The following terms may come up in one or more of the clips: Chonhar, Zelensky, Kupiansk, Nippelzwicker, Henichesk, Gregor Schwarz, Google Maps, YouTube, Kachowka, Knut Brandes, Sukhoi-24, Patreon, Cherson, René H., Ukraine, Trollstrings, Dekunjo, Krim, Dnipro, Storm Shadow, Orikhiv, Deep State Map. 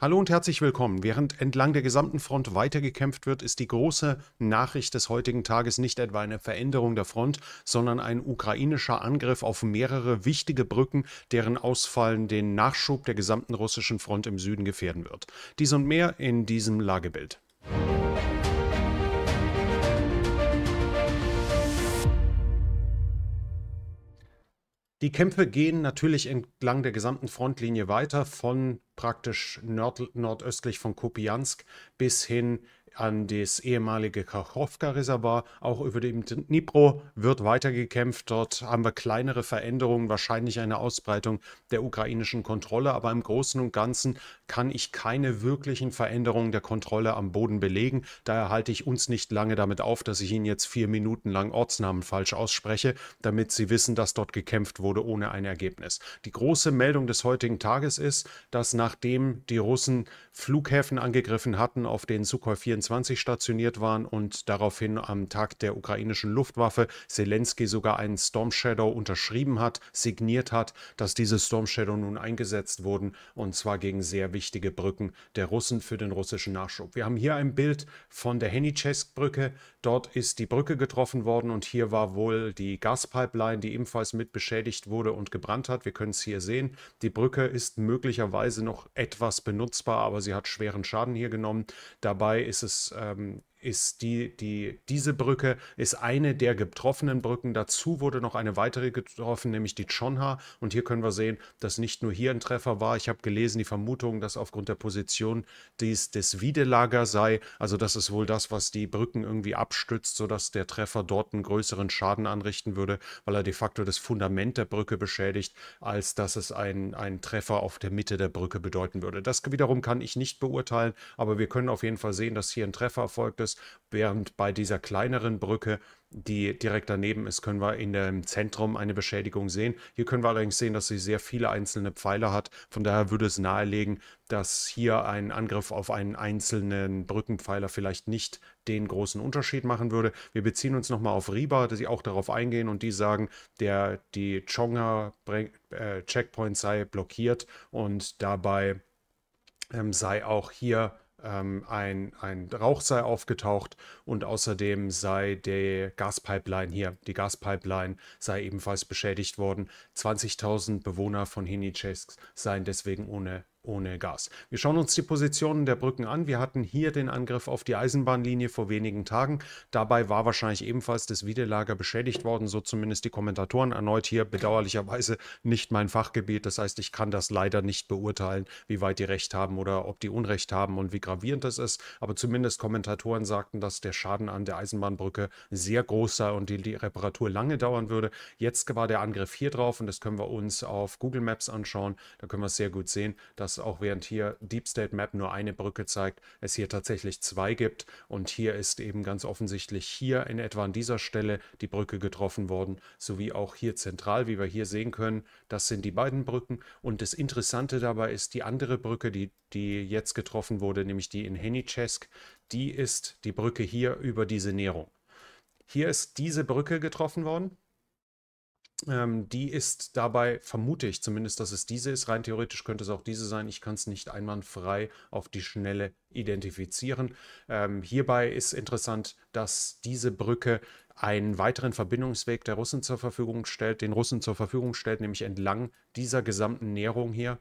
Hallo und herzlich willkommen. Während entlang der gesamten Front weitergekämpft wird, ist die große Nachricht des heutigen Tages nicht etwa eine Veränderung der Front, sondern ein ukrainischer Angriff auf mehrere wichtige Brücken, deren Ausfallen den Nachschub der gesamten russischen Front im Süden gefährden wird. Dies und mehr in diesem Lagebild. Die Kämpfe gehen natürlich entlang der gesamten Frontlinie weiter, von praktisch nordöstlich von Kupiansk bis hin an das ehemalige Kachowka-Reservoir. Auch über dem Dnipro wird weitergekämpft. Dort haben wir kleinere Veränderungen, wahrscheinlich eine Ausbreitung der ukrainischen Kontrolle. Aber im Großen und Ganzen kann ich keine wirklichen Veränderungen der Kontrolle am Boden belegen. Daher halte ich uns nicht lange damit auf, dass ich Ihnen jetzt 4 Minuten lang Ortsnamen falsch ausspreche, damit Sie wissen, dass dort gekämpft wurde ohne ein Ergebnis. Die große Meldung des heutigen Tages ist, dass nachdem die Russen Flughäfen angegriffen hatten, auf denen Sukhoi-24 stationiert waren und daraufhin am Tag der ukrainischen Luftwaffe Zelensky sogar einen Storm Shadow unterschrieben hat, signiert hat, dass diese Storm Shadow nun eingesetzt wurden, und zwar gegen sehr wichtige Brücken der Russen für den russischen Nachschub. Wir haben hier ein Bild von der Henichesk-Brücke. Dort ist die Brücke getroffen worden und hier war wohl die Gaspipeline, die ebenfalls mit beschädigt wurde und gebrannt hat. Wir können es hier sehen. Die Brücke ist möglicherweise noch etwas benutzbar, aber sie hat schweren Schaden hier genommen. Dabei ist es diese Brücke ist eine der getroffenen Brücken. Dazu wurde noch eine weitere getroffen, nämlich die Chonhar. Und hier können wir sehen, dass nicht nur hier ein Treffer war. Ich habe gelesen, die Vermutung, dass aufgrund der Position dies des Widelagers sei. Also das ist wohl das, was die Brücken irgendwie abstützt, sodass der Treffer dort einen größeren Schaden anrichten würde, weil er de facto das Fundament der Brücke beschädigt, als dass es einen Treffer auf der Mitte der Brücke bedeuten würde. Das wiederum kann ich nicht beurteilen, aber wir können auf jeden Fall sehen, dass hier ein Treffer erfolgt ist. Während bei dieser kleineren Brücke, die direkt daneben ist, können wir in dem Zentrum eine Beschädigung sehen. Hier können wir allerdings sehen, dass sie sehr viele einzelne Pfeiler hat. Von daher würde es nahelegen, dass hier ein Angriff auf einen einzelnen Brückenpfeiler vielleicht nicht den großen Unterschied machen würde. Wir beziehen uns nochmal auf Riba, die auch darauf eingehen, und die sagen, die Chonhar Checkpoint sei blockiert und dabei sei auch hier ein Rauch sei aufgetaucht, und außerdem sei die Gaspipeline sei ebenfalls beschädigt worden. 20.000 Bewohner von Henichesk seien deswegen ohne Gas. Wir schauen uns die Positionen der Brücken an. Wir hatten hier den Angriff auf die Eisenbahnlinie vor wenigen Tagen. Dabei war wahrscheinlich ebenfalls das Wiedelager beschädigt worden, so zumindest die Kommentatoren. Erneut hier bedauerlicherweise nicht mein Fachgebiet. Das heißt, ich kann das leider nicht beurteilen, wie weit die Recht haben oder ob die Unrecht haben und wie gravierend das ist. Aber zumindest Kommentatoren sagten, dass der Schaden an der Eisenbahnbrücke sehr groß sei und die Reparatur lange dauern würde. Jetzt war der Angriff hier drauf, und das können wir uns auf Google Maps anschauen. Da können wir es sehr gut sehen, dass auch während hier Deep State Map nur eine Brücke zeigt, es hier tatsächlich zwei gibt, und hier ist eben ganz offensichtlich hier in etwa an dieser Stelle die Brücke getroffen worden, sowie auch hier zentral, wie wir hier sehen können. Das sind die beiden Brücken, und das Interessante dabei ist die andere Brücke, die jetzt getroffen wurde, nämlich die in Henichesk. Die ist die Brücke hier über diese Näherung. Hier ist diese Brücke getroffen worden. Die ist dabei, vermute ich zumindest, dass es diese ist. Rein theoretisch könnte es auch diese sein. Ich kann es nicht einwandfrei auf die Schnelle identifizieren. Hierbei ist interessant, dass diese Brücke einen weiteren Verbindungsweg der Russen zur Verfügung stellt, nämlich entlang dieser gesamten Näherung hier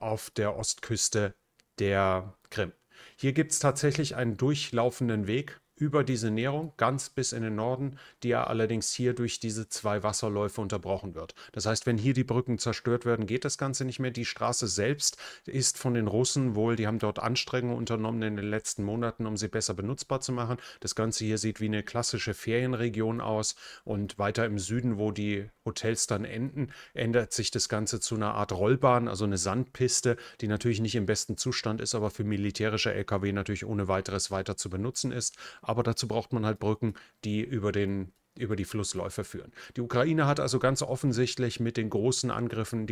auf der Ostküste der Krim. Hier gibt es tatsächlich einen durchlaufenden Weg über diese Näherung, ganz bis in den Norden, die ja allerdings hier durch diese zwei Wasserläufe unterbrochen wird. Das heißt, wenn hier die Brücken zerstört werden, geht das Ganze nicht mehr. Die Straße selbst ist von den Russen wohl, die haben dort Anstrengungen unternommen in den letzten Monaten, um sie besser benutzbar zu machen. Das Ganze hier sieht wie eine klassische Ferienregion aus, und weiter im Süden, wo die Hotels dann enden, ändert sich das Ganze zu einer Art Rollbahn, also eine Sandpiste, die natürlich nicht im besten Zustand ist, aber für militärische LKW natürlich ohne weiteres weiter zu benutzen ist. Aber dazu braucht man halt Brücken, die über die Flussläufe führen. Die Ukraine hat also ganz offensichtlich mit den großen Angriffen,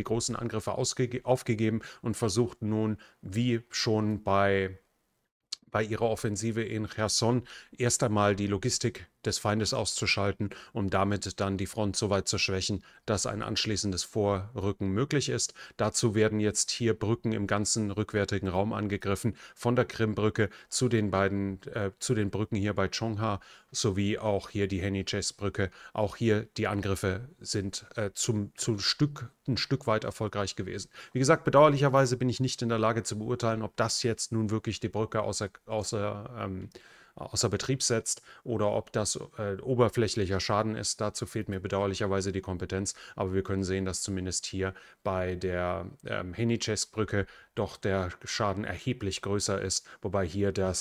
aufgegeben und versucht nun, wie schon bei ihrer Offensive in Cherson, erst einmal die Logistik des Feindes auszuschalten, um damit dann die Front so weit zu schwächen, dass ein anschließendes Vorrücken möglich ist. Dazu werden jetzt hier Brücken im ganzen rückwärtigen Raum angegriffen, von der Krimbrücke zu den beiden, zu den Brücken hier bei Chonhar, sowie auch hier die Henichesk-Brücke. Auch hier die Angriffe sind ein Stück weit erfolgreich gewesen. Wie gesagt, bedauerlicherweise bin ich nicht in der Lage zu beurteilen, ob das jetzt nun wirklich die Brücke außer Betrieb setzt oder ob das oberflächlicher Schaden ist. Dazu fehlt mir bedauerlicherweise die Kompetenz, aber wir können sehen, dass zumindest hier bei der Henichesk-Brücke doch der Schaden erheblich größer ist, wobei hier der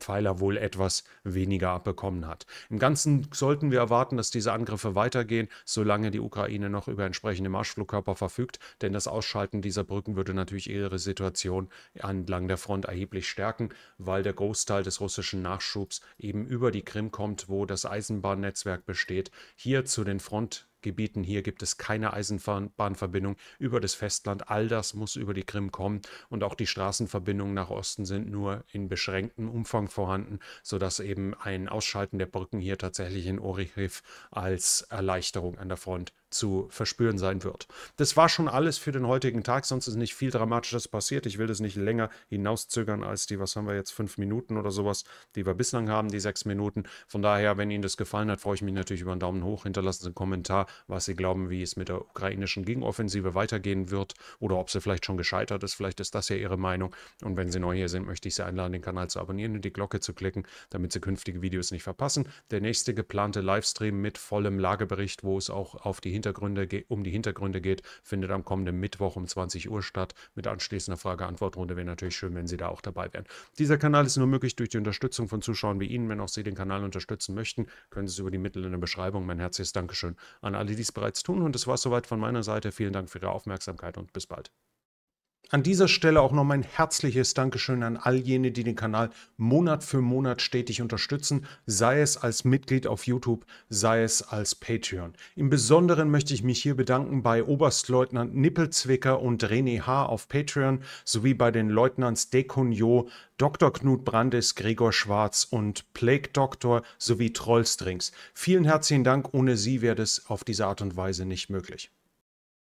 Pfeiler wohl etwas weniger abbekommen hat. Im Ganzen sollten wir erwarten, dass diese Angriffe weitergehen, solange die Ukraine noch über entsprechende Marschflugkörper verfügt, denn das Ausschalten dieser Brücken würde natürlich ihre Situation entlang der Front erheblich stärken, weil der Großteil des russischen Nachschubs eben über die Krim kommt, wo das Eisenbahnnetzwerk besteht. Hier zu den Frontgebieten, hier gibt es keine Eisenbahnverbindung über das Festland. All das muss über die Krim kommen und auch die Straßenverbindungen nach Osten sind nur in beschränktem Umfang vorhanden, sodass eben ein Ausschalten der Brücken hier tatsächlich in Orikhiv als Erleichterung an der Front zu verspüren sein wird. Das war schon alles für den heutigen Tag, sonst ist nicht viel Dramatisches passiert. Ich will das nicht länger hinauszögern als die, was haben wir jetzt, 5 Minuten oder sowas, die wir bislang haben, die 6 Minuten. Von daher, wenn Ihnen das gefallen hat, freue ich mich natürlich über einen Daumen hoch. Hinterlassen Sie einen Kommentar, was Sie glauben, wie es mit der ukrainischen Gegenoffensive weitergehen wird oder ob sie vielleicht schon gescheitert ist. Vielleicht ist das ja Ihre Meinung. Und wenn Sie neu hier sind, möchte ich Sie einladen, den Kanal zu abonnieren und die Glocke zu klicken, damit Sie künftige Videos nicht verpassen. Der nächste geplante Livestream mit vollem Lagebericht, wo es auch auf die Hintergründe geht, findet am kommenden Mittwoch um 20 Uhr statt. Mit anschließender Frage-Antwort-Runde wäre natürlich schön, wenn Sie da auch dabei wären. Dieser Kanal ist nur möglich durch die Unterstützung von Zuschauern wie Ihnen. Wenn auch Sie den Kanal unterstützen möchten, können Sie es über die Mittel in der Beschreibung. Mein herzliches Dankeschön an alle, die es bereits tun. Und das war es soweit von meiner Seite. Vielen Dank für Ihre Aufmerksamkeit und bis bald. An dieser Stelle auch noch mein herzliches Dankeschön an all jene, die den Kanal Monat für Monat stetig unterstützen, sei es als Mitglied auf YouTube, sei es als Patreon. Im Besonderen möchte ich mich hier bedanken bei Oberstleutnant Nippelzwicker und René H. auf Patreon, sowie bei den Leutnants Dekunjo, Dr. Knut Brandes, Gregor Schwarz und Plague Doctor sowie Trollstrings. Vielen herzlichen Dank, ohne Sie wäre das auf diese Art und Weise nicht möglich.